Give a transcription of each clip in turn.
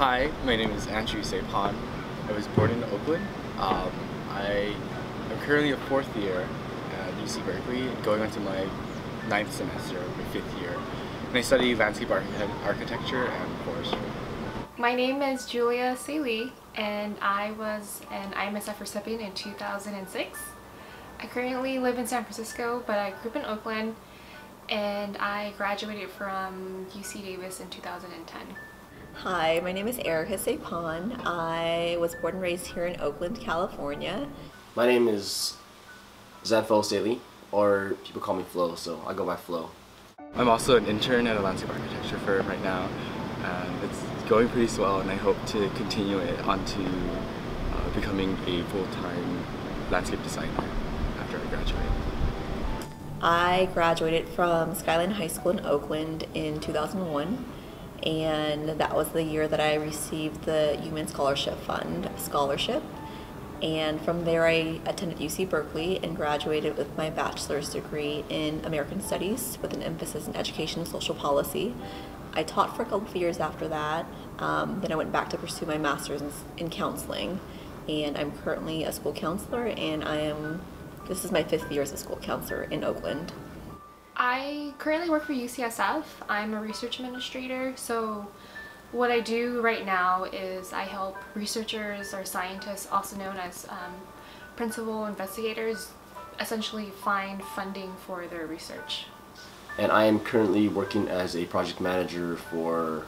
Hi, my name is Andrew Sepon. I was born in Oakland. I am currently a fourth year at UC Berkeley, going on to my ninth semester of my fifth year. And I study landscape architecture and forestry. My name is Julia C. Lee, and I was an IMSF recipient in 2006. I currently live in San Francisco, but I grew up in Oakland, and I graduated from UC Davis in 2010. Hi, my name is Erica Sepon. I was born and raised here in Oakland, California. My name is Zefo Saley, or people call me Flo, so I go by Flo. I'm also an intern at a landscape architecture firm right now. It's going pretty well, and I hope to continue it onto becoming a full-time landscape designer after I graduate. I graduated from Skyline High School in Oakland in 2001. And that was the year that I received the Iu Mien Scholarship Fund scholarship. And from there I attended UC Berkeley and graduated with my bachelor's degree in American Studies with an emphasis in education and social policy. I taught for a couple of years after that. Then I went back to pursue my master's in counseling. And I'm currently a school counselor, and this is my fifth year as a school counselor in Oakland. I currently work for UCSF. I'm a research administrator, so what I do right now is I help researchers or scientists, also known as principal investigators, essentially find funding for their research. And I am currently working as a project manager for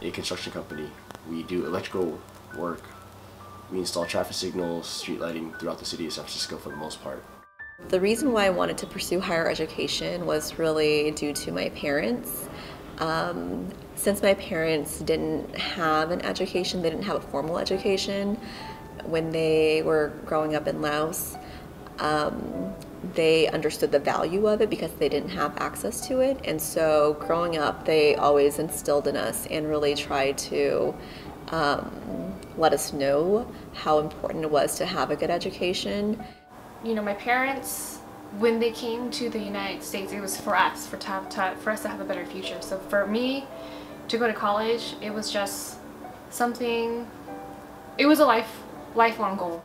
a construction company. We do electrical work. We install traffic signals, street lighting throughout the city of San Francisco for the most part. The reason why I wanted to pursue higher education was really due to my parents. Since my parents didn't have an education, they didn't have a formal education when they were growing up in Laos, they understood the value of it because they didn't have access to it. And so growing up, they always instilled in us and really tried to let us know how important it was to have a good education. You know, my parents, when they came to the United States, it was for us, for us to have a better future. So for me to go to college, it was just something, it was a lifelong goal.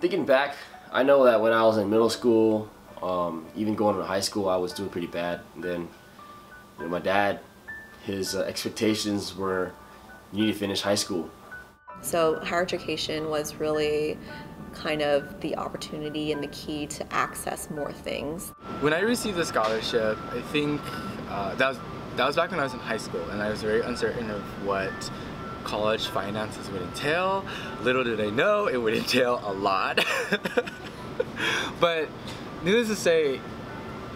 Thinking back, I know that when I was in middle school, even going to high school, I was doing pretty bad. And then, you know, my dad, his expectations were, you need to finish high school. So higher education was really kind of the opportunity and the key to access more things. When I received the scholarship, I think that was back when I was in high school, and I was very uncertain of what college finances would entail. Little did I know it would entail a lot. But needless to say,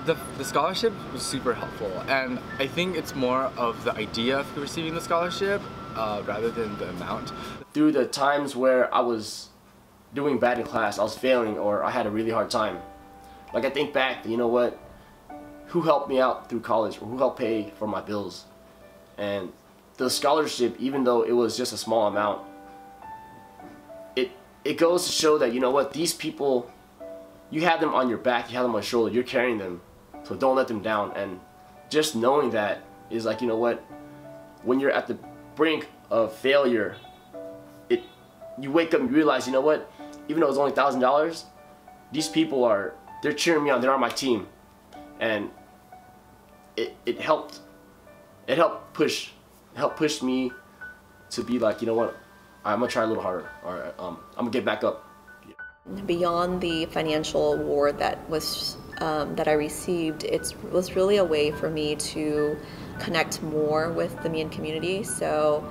the scholarship was super helpful, and I think it's more of the idea of receiving the scholarship rather than the amount. Through the times where I was doing bad in class, I was failing, or I had a really hard time. Like, I think back, you know what, who helped me out through college, or who helped pay for my bills? And the scholarship, even though it was just a small amount, it goes to show that, you know what, these people, you have them on your back, you have them on your shoulder, you're carrying them, so don't let them down. And just knowing that is like, you know what, when you're at the brink of failure, you wake up and you realize, you know what, even though it's only $1,000, these people they're cheering me on, they're on my team. And it helped push me to be like, you know what, I'm gonna try a little harder, or I'm gonna get back up. Beyond the financial award that I received, it was really a way for me to connect more with the Mien community. So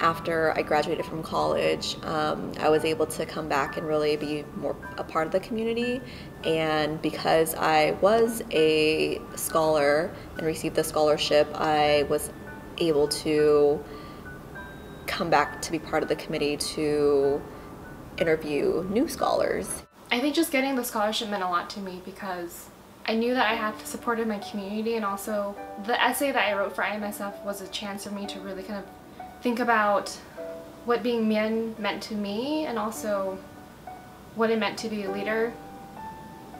after I graduated from college, I was able to come back and really be more a part of the community. And because I was a scholar and received the scholarship, I was able to come back to be part of the committee to interview new scholars. I think just getting the scholarship meant a lot to me because I knew that I had supported my community, and also the essay that I wrote for IMSF was a chance for me to really kind of think about what being Mien meant to me, and also what it meant to be a leader.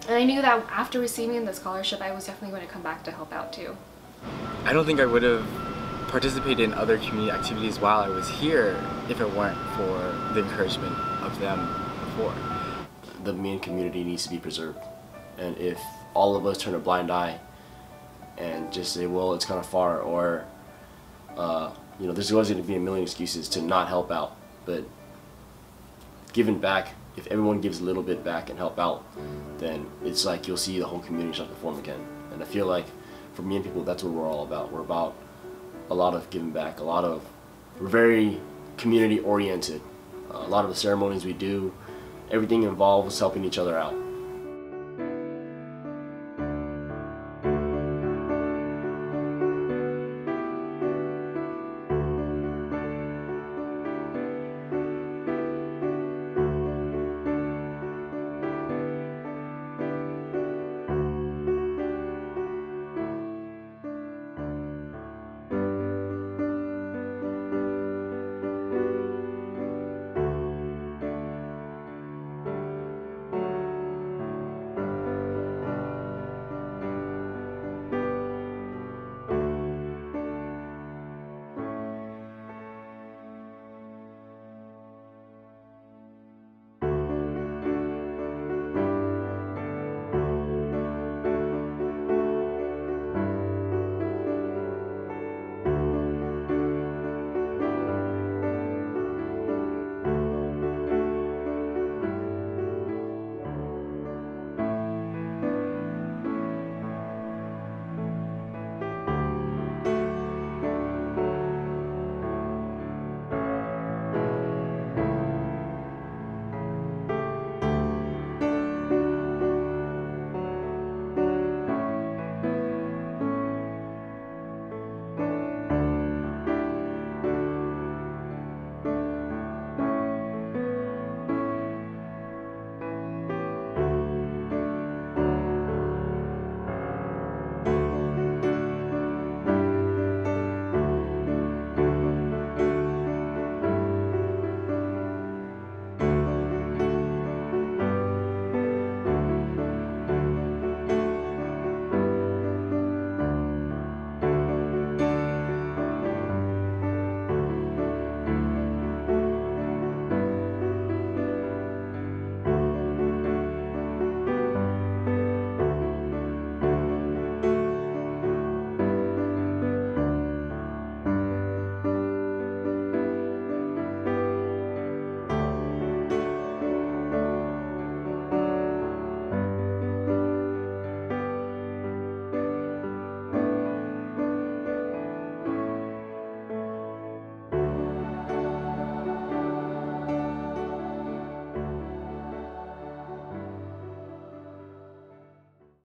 And I knew that after receiving the scholarship, I was definitely going to come back to help out too. I don't think I would have participate in other community activities while I was here if it weren't for the encouragement of them before. The Mien community needs to be preserved, and if all of us turn a blind eye and just say, well, it's kind of far, or you know, there's always going to be a million excuses to not help out, but giving back, if everyone gives a little bit back and help out, then it's like you'll see the whole community start to form again. And I feel like for Mien people, that's what we're all about. We're about a lot of giving back, we're very community oriented. A lot of the ceremonies we do, everything involves helping each other out.